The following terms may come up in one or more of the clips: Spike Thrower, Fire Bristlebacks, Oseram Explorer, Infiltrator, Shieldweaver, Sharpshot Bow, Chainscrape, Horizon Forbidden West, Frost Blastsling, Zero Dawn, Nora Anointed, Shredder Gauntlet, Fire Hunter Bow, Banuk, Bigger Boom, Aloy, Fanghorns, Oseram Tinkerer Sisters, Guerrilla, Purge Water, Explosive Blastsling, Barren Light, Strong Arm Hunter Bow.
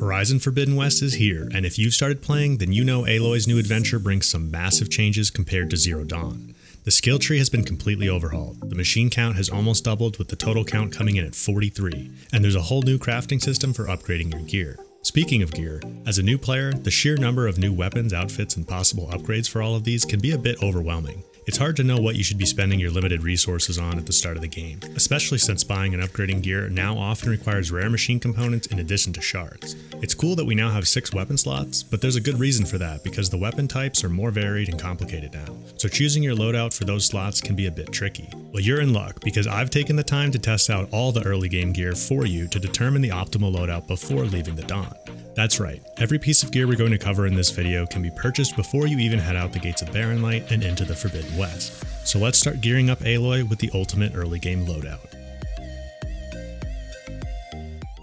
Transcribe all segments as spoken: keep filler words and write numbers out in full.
Horizon Forbidden West is here, and if you've started playing, then you know Aloy's new adventure brings some massive changes compared to Zero Dawn. The skill tree has been completely overhauled, the machine count has almost doubled with the total count coming in at forty-three, and there's a whole new crafting system for upgrading your gear. Speaking of gear, as a new player, the sheer number of new weapons, outfits, and possible upgrades for all of these can be a bit overwhelming. It's hard to know what you should be spending your limited resources on at the start of the game, especially since buying and upgrading gear now often requires rare machine components in addition to shards. It's cool that we now have six weapon slots, but there's a good reason for that because the weapon types are more varied and complicated now, so choosing your loadout for those slots can be a bit tricky. Well, you're in luck because I've taken the time to test out all the early game gear for you to determine the optimal loadout before leaving the Dawn. That's right, every piece of gear we're going to cover in this video can be purchased before you even head out the gates of Barren Light and into the Forbidden West. So let's start gearing up Aloy with the ultimate early game loadout.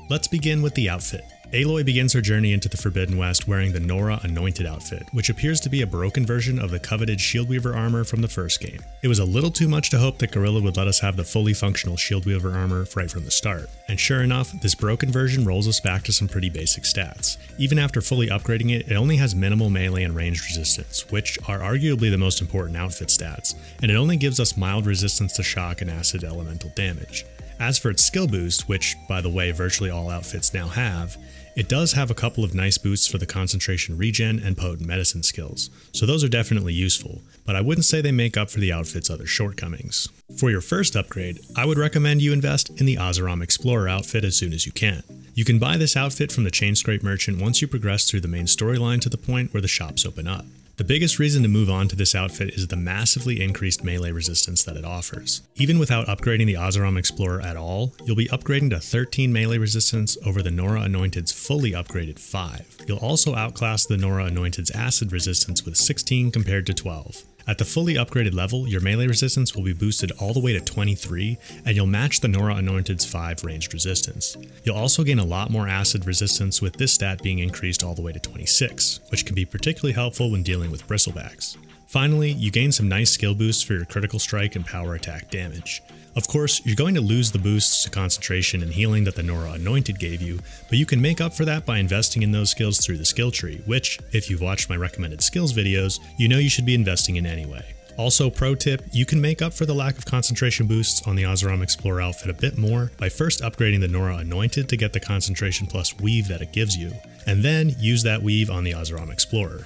Let's begin with the outfit. Aloy begins her journey into the Forbidden West wearing the Nora Anointed outfit, which appears to be a broken version of the coveted Shieldweaver armor from the first game. It was a little too much to hope that Guerrilla would let us have the fully functional Shieldweaver armor right from the start, and sure enough, this broken version rolls us back to some pretty basic stats. Even after fully upgrading it, it only has minimal melee and ranged resistance, which are arguably the most important outfit stats, and it only gives us mild resistance to shock and acid elemental damage. As for its skill boost, which, by the way, virtually all outfits now have, it does have a couple of nice boosts for the concentration regen and potent medicine skills, so those are definitely useful, but I wouldn't say they make up for the outfit's other shortcomings. For your first upgrade, I would recommend you invest in the Oseram Explorer outfit as soon as you can. You can buy this outfit from the Chainscrape merchant once you progress through the main storyline to the point where the shops open up. The biggest reason to move on to this outfit is the massively increased melee resistance that it offers. Even without upgrading the Oseram Explorer at all, you'll be upgrading to thirteen melee resistance over the Nora Anointed's fully upgraded five. You'll also outclass the Nora Anointed's acid resistance with sixteen compared to twelve. At the fully upgraded level, your melee resistance will be boosted all the way to twenty-three, and you'll match the Nora Anointed's five ranged resistance. You'll also gain a lot more acid resistance with this stat being increased all the way to twenty-six, which can be particularly helpful when dealing with bristlebacks. Finally, you gain some nice skill boosts for your critical strike and power attack damage. Of course, you're going to lose the boosts to concentration and healing that the Nora Anointed gave you, but you can make up for that by investing in those skills through the skill tree, which, if you've watched my recommended skills videos, you know you should be investing in anyway. Also, pro tip, you can make up for the lack of concentration boosts on the Oseram Explorer outfit a bit more by first upgrading the Nora Anointed to get the concentration plus weave that it gives you, and then use that weave on the Oseram Explorer.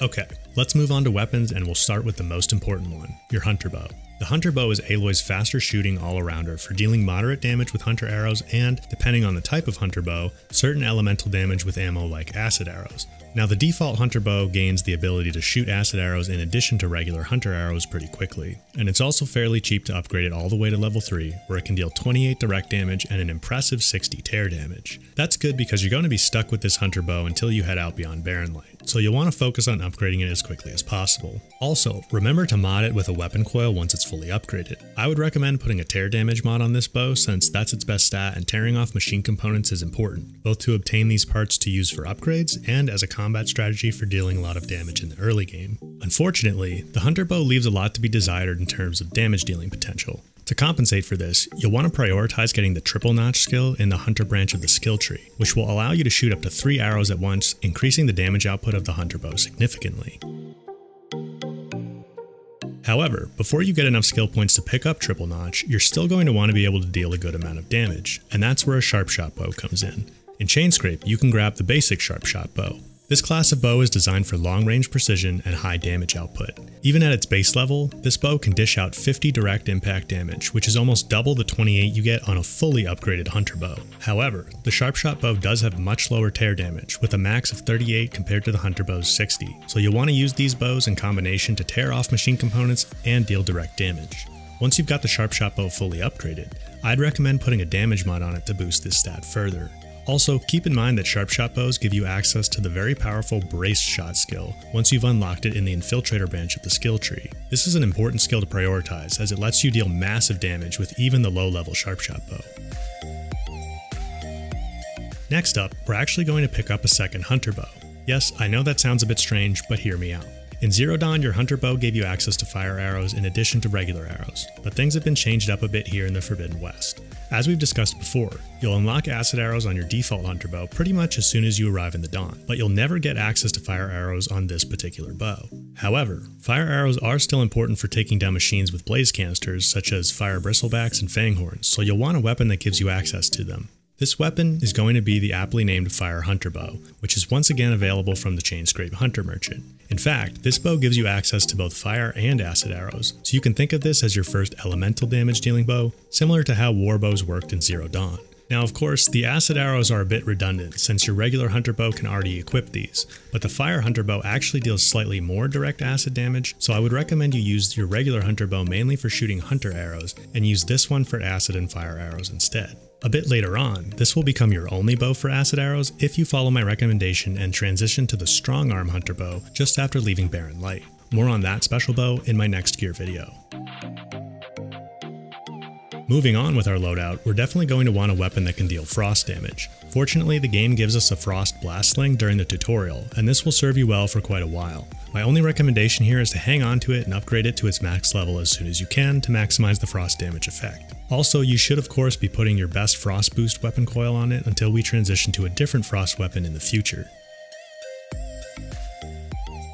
Okay, let's move on to weapons and we'll start with the most important one, your Hunter Bow. The Hunter Bow is Aloy's faster shooting all-arounder for dealing moderate damage with Hunter arrows and, depending on the type of Hunter Bow, certain elemental damage with ammo like acid arrows. Now the default Hunter Bow gains the ability to shoot acid arrows in addition to regular Hunter arrows pretty quickly, and it's also fairly cheap to upgrade it all the way to level three, where it can deal twenty-eight direct damage and an impressive sixty tear damage. That's good because you're going to be stuck with this Hunter Bow until you head out beyond Barren Light, so you'll want to focus on upgrading it as quickly as possible. Also, remember to mod it with a weapon coil once it's fully upgraded. I would recommend putting a tear damage mod on this bow since that's its best stat, and tearing off machine components is important, both to obtain these parts to use for upgrades and as a combat strategy for dealing a lot of damage in the early game. Unfortunately, the Hunter Bow leaves a lot to be desired in terms of damage dealing potential. To compensate for this, you'll want to prioritize getting the triple notch skill in the Hunter branch of the skill tree, which will allow you to shoot up to three arrows at once, increasing the damage output of the Hunter Bow significantly. However, before you get enough skill points to pick up triple notch, you're still going to want to be able to deal a good amount of damage, and that's where a Sharpshot Bow comes in. In Chainscrape, you can grab the basic Sharpshot Bow. This class of bow is designed for long-range precision and high damage output. Even at its base level, this bow can dish out fifty direct impact damage, which is almost double the twenty-eight you get on a fully upgraded Hunter Bow. However, the Sharpshot Bow does have much lower tear damage, with a max of thirty-eight compared to the Hunter Bow's sixty, so you'll want to use these bows in combination to tear off machine components and deal direct damage. Once you've got the Sharpshot Bow fully upgraded, I'd recommend putting a damage mod on it to boost this stat further. Also, keep in mind that Sharpshot Bows give you access to the very powerful Brace Shot skill once you've unlocked it in the Infiltrator branch of the skill tree. This is an important skill to prioritize as it lets you deal massive damage with even the low-level Sharpshot Bow. Next up, we're actually going to pick up a second Hunter Bow. Yes, I know that sounds a bit strange, but hear me out. In Zero Dawn, your Hunter Bow gave you access to fire arrows in addition to regular arrows, but things have been changed up a bit here in the Forbidden West. As we've discussed before, you'll unlock acid arrows on your default hunter bow pretty much as soon as you arrive in the Dawn, but you'll never get access to fire arrows on this particular bow. However, fire arrows are still important for taking down machines with blaze canisters such as Fire Bristlebacks and Fanghorns, so you'll want a weapon that gives you access to them. This weapon is going to be the aptly named Fire Hunter Bow, which is once again available from the Chainscrape Hunter Merchant. In fact, this bow gives you access to both fire and acid arrows, so you can think of this as your first elemental damage dealing bow, similar to how war bows worked in Zero Dawn. Now of course, the acid arrows are a bit redundant since your regular hunter bow can already equip these, but the fire hunter bow actually deals slightly more direct acid damage, so I would recommend you use your regular hunter bow mainly for shooting hunter arrows, and use this one for acid and fire arrows instead. A bit later on, this will become your only bow for acid arrows if you follow my recommendation and transition to the Strong Arm Hunter Bow just after leaving Barren Light. More on that special bow in my next gear video. Moving on with our loadout, we're definitely going to want a weapon that can deal frost damage. Fortunately, the game gives us a Frost Blastsling during the tutorial, and this will serve you well for quite a while. My only recommendation here is to hang on to it and upgrade it to its max level as soon as you can to maximize the frost damage effect. Also, you should of course be putting your best frost boost weapon coil on it until we transition to a different frost weapon in the future.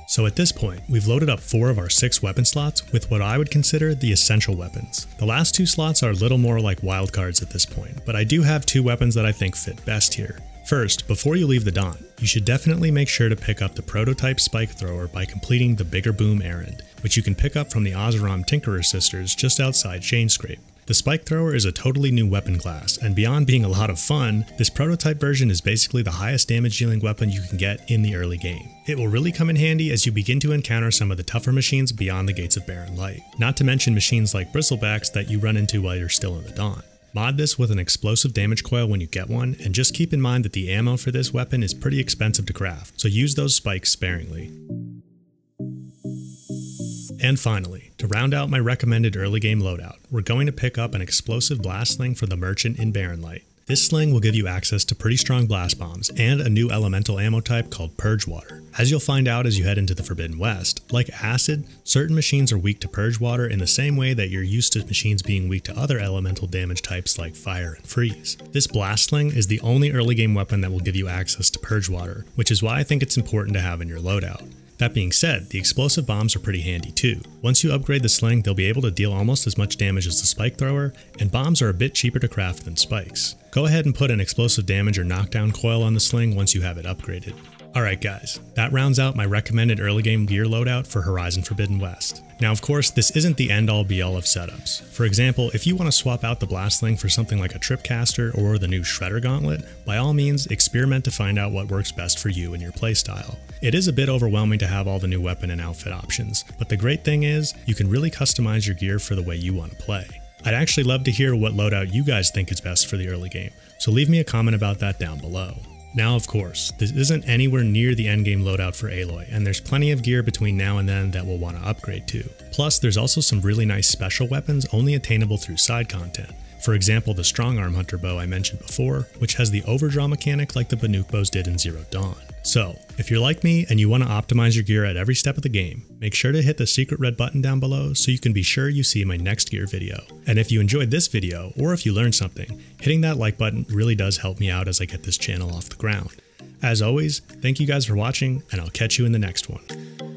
So at this point, we've loaded up four of our six weapon slots with what I would consider the essential weapons. The last two slots are a little more like wildcards at this point, but I do have two weapons that I think fit best here. First, before you leave the Dawn, you should definitely make sure to pick up the prototype Spike Thrower by completing the Bigger Boom errand, which you can pick up from the Oseram Tinkerer Sisters just outside Chainscrape. The Spike Thrower is a totally new weapon class, and beyond being a lot of fun, this prototype version is basically the highest damage dealing weapon you can get in the early game. It will really come in handy as you begin to encounter some of the tougher machines beyond the gates of Barren Light, not to mention machines like Bristlebacks that you run into while you're still in the Dawn. Mod this with an explosive damage coil when you get one, and just keep in mind that the ammo for this weapon is pretty expensive to craft, so use those spikes sparingly. And finally, to round out my recommended early game loadout, we're going to pick up an explosive blast sling from the merchant in Barren Light. This sling will give you access to pretty strong blast bombs and a new elemental ammo type called Purge Water. As you'll find out as you head into the Forbidden West, like acid, certain machines are weak to Purge Water in the same way that you're used to machines being weak to other elemental damage types like fire and freeze. This blast sling is the only early game weapon that will give you access to Purge Water, which is why I think it's important to have in your loadout. That being said, the explosive bombs are pretty handy too. Once you upgrade the sling, they'll be able to deal almost as much damage as the Spike Thrower, and bombs are a bit cheaper to craft than spikes. Go ahead and put an explosive damage or knockdown coil on the sling once you have it upgraded. Alright guys, that rounds out my recommended early game gear loadout for Horizon Forbidden West. Now of course, this isn't the end all be all of setups. For example, if you want to swap out the Blastsling for something like a Tripcaster or the new Shredder Gauntlet, by all means experiment to find out what works best for you and your playstyle. It is a bit overwhelming to have all the new weapon and outfit options, but the great thing is, you can really customize your gear for the way you want to play. I'd actually love to hear what loadout you guys think is best for the early game, so leave me a comment about that down below. Now of course, this isn't anywhere near the endgame loadout for Aloy, and there's plenty of gear between now and then that we'll want to upgrade to. Plus, there's also some really nice special weapons only attainable through side content. For example, the Strong Arm Hunter Bow I mentioned before, which has the overdraw mechanic like the Banuk bows did in Zero Dawn. So, if you're like me and you want to optimize your gear at every step of the game, make sure to hit the secret red button down below so you can be sure you see my next gear video. And if you enjoyed this video, or if you learned something, hitting that like button really does help me out as I get this channel off the ground. As always, thank you guys for watching, and I'll catch you in the next one.